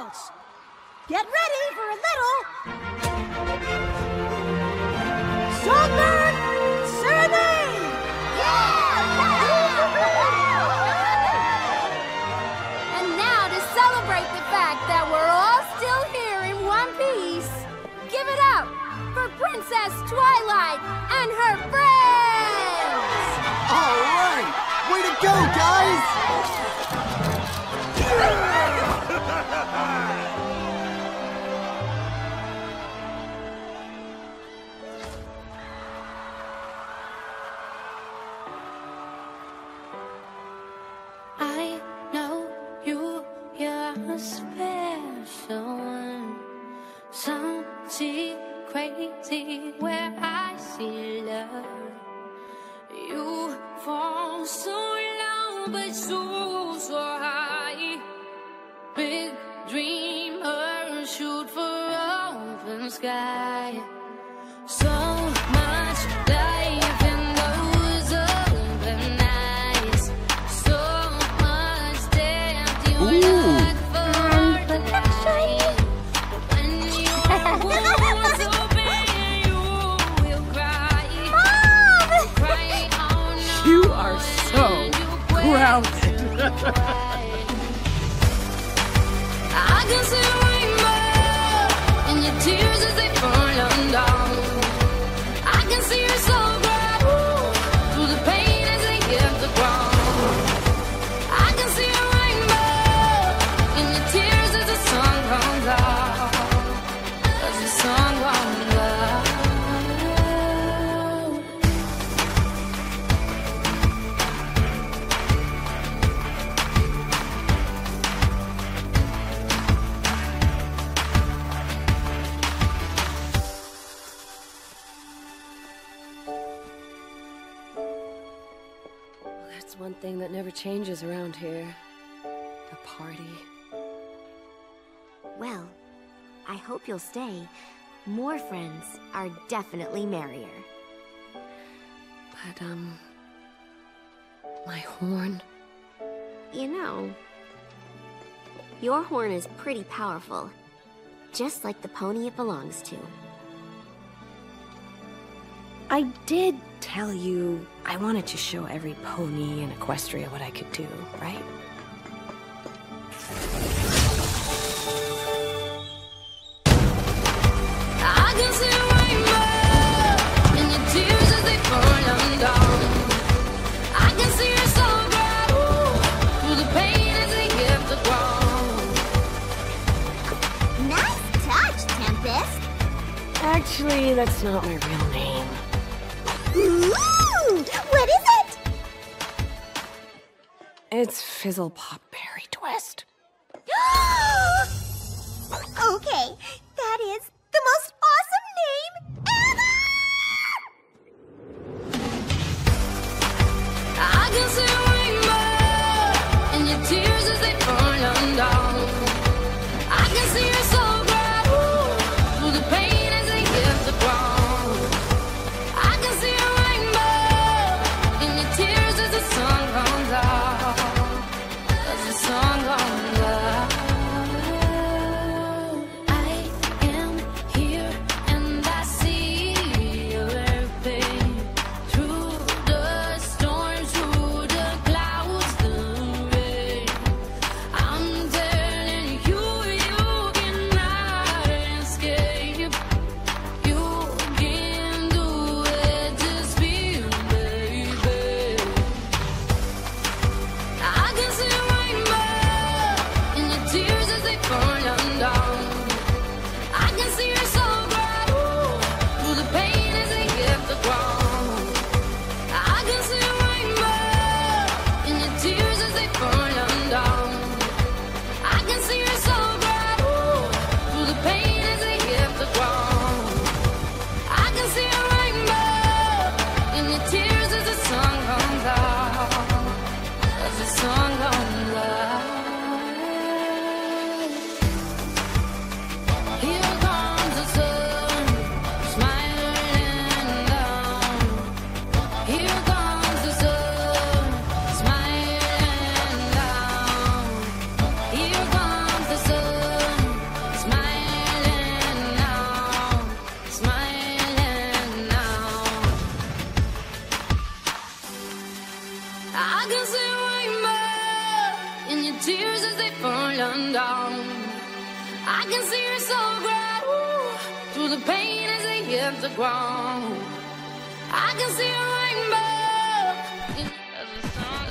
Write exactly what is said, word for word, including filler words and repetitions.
girls. Get ready for a little Songbird Serenade! Yeah! And now, to celebrate the fact that we're all still here in one piece, give it up for Princess Twilight and her friends! All right! Way to go, guys! Crazy where I see love. You fall so low, but so, so high. Big dreamers shoot for open sky. So much life. I can see a rainbow in your tears as they fall down. I can see your soul grow through the pain as they hit the ground. I can see a rainbow in your tears as the sun comes out. As the sun comes out. One thing that never changes around here. The party. Well, I hope you'll stay. More friends are definitely merrier. But, um... my horn? You know, your horn is pretty powerful. Just like the pony it belongs to. I did tell you I wanted to show every pony in Equestria what I could do, right? I can see a rainbow in your tears as they fall down. I can see your soul grow through the pain as they hit the ground. Nice touch, Tempest. Actually, that's not my real name. Ooh! What is it? It's Fizzle Pop Berry Twist. Okay, that is the most awesome name ever! I can see a rainbow in your tears as they fall down. I can see your soul grow through the pain as they hit the ground. I am here and I see your pain through the storm, through the clouds, the rain. I'm telling you, you cannot escape. You can do it, just be baby. I can see the rainbow. Tears as they fall down. I can see your soul grow through the pain as they hit the ground. I can see a rainbow in your tears as they fall down. I can see your soul grow through the pain as they hit the ground. I can see a rainbow in your tears as the sun comes out. As the sun comes out. Here comes the sun. I can see rainbow in your tears as they fall down. I can see your soul grow through the pain as they hit the ground. I can see a rainbow in, as the sun.